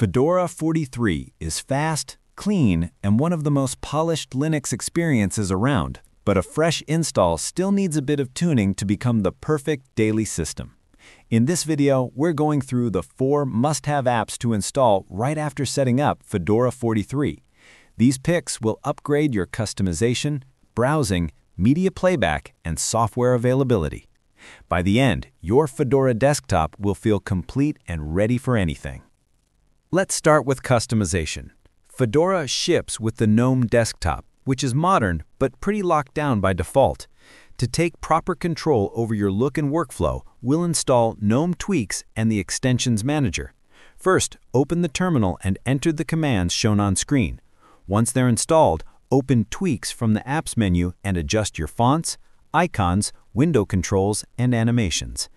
Fedora 43 is fast, clean, and one of the most polished Linux experiences around, but a fresh install still needs a bit of tuning to become the perfect daily system. In this video, we're going through the 4 must-have apps to install right after setting up Fedora 43. These picks will upgrade your customization, browsing, media playback, and software availability. By the end, your Fedora desktop will feel complete and ready for anything. Let's start with customization. Fedora ships with the GNOME desktop, which is modern but pretty locked down by default. To take proper control over your look and workflow, we'll install GNOME Tweaks and the Extensions Manager. First, open the terminal and enter the commands shown on screen. Once they're installed, open Tweaks from the Apps menu and adjust your fonts, icons, window controls, and animations.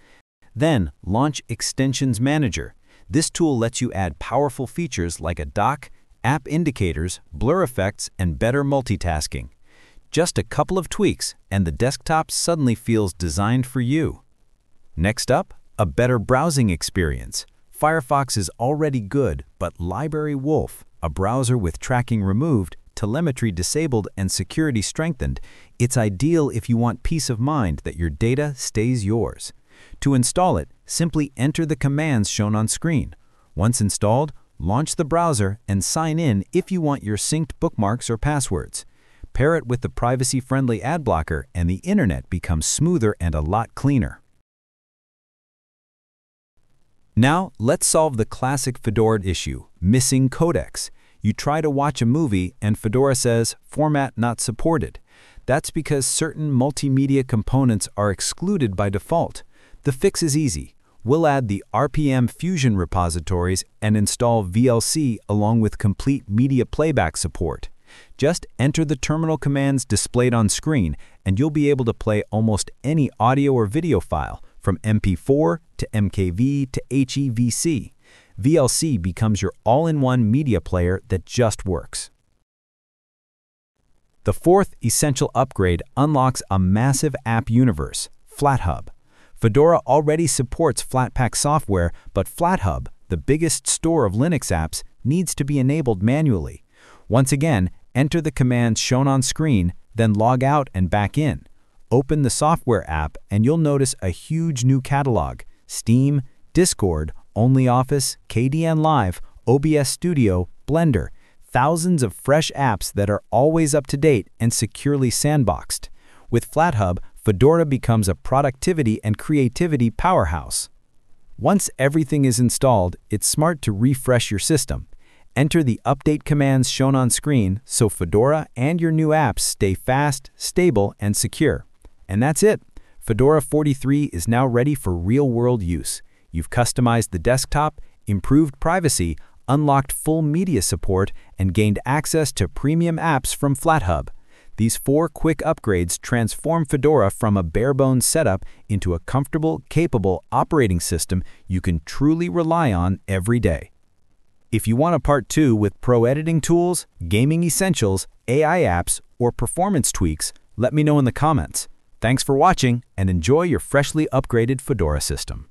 Then, launch Extensions Manager. This tool lets you add powerful features like a dock, app indicators, blur effects, and better multitasking. Just a couple of tweaks, and the desktop suddenly feels designed for you. Next up, a better browsing experience. Firefox is already good, but LibreWolf, a browser with tracking removed, telemetry disabled, and security strengthened, it's ideal if you want peace of mind that your data stays yours. To install it, simply enter the commands shown on screen. Once installed, launch the browser and sign in if you want your synced bookmarks or passwords. Pair it with the privacy-friendly ad blocker and the internet becomes smoother and a lot cleaner. Now, let's solve the classic Fedora issue, missing codecs. You try to watch a movie and Fedora says, format not supported. That's because certain multimedia components are excluded by default. The fix is easy. We'll add the RPM Fusion repositories and install VLC along with complete media playback support. Just enter the terminal commands displayed on screen and you'll be able to play almost any audio or video file, from MP4 to MKV to HEVC. VLC becomes your all-in-one media player that just works. The 4th essential upgrade unlocks a massive app universe, Flathub. Fedora already supports Flatpak software, but Flathub, the biggest store of Linux apps, needs to be enabled manually. Once again, enter the commands shown on screen, then log out and back in. Open the software app and you'll notice a huge new catalog: Steam, Discord, OnlyOffice, KDN Live, OBS Studio, Blender. Thousands of fresh apps that are always up to date and securely sandboxed. With Flathub, Fedora becomes a productivity and creativity powerhouse. Once everything is installed, it's smart to refresh your system. Enter the update commands shown on screen so Fedora and your new apps stay fast, stable, and secure. And that's it. Fedora 43 is now ready for real-world use. You've customized the desktop, improved privacy, unlocked full media support, and gained access to premium apps from Flathub. These 4 quick upgrades transform Fedora from a bare-bones setup into a comfortable, capable operating system you can truly rely on every day. If you want a part 2 with pro editing tools, gaming essentials, AI apps, or performance tweaks, let me know in the comments. Thanks for watching and enjoy your freshly upgraded Fedora system.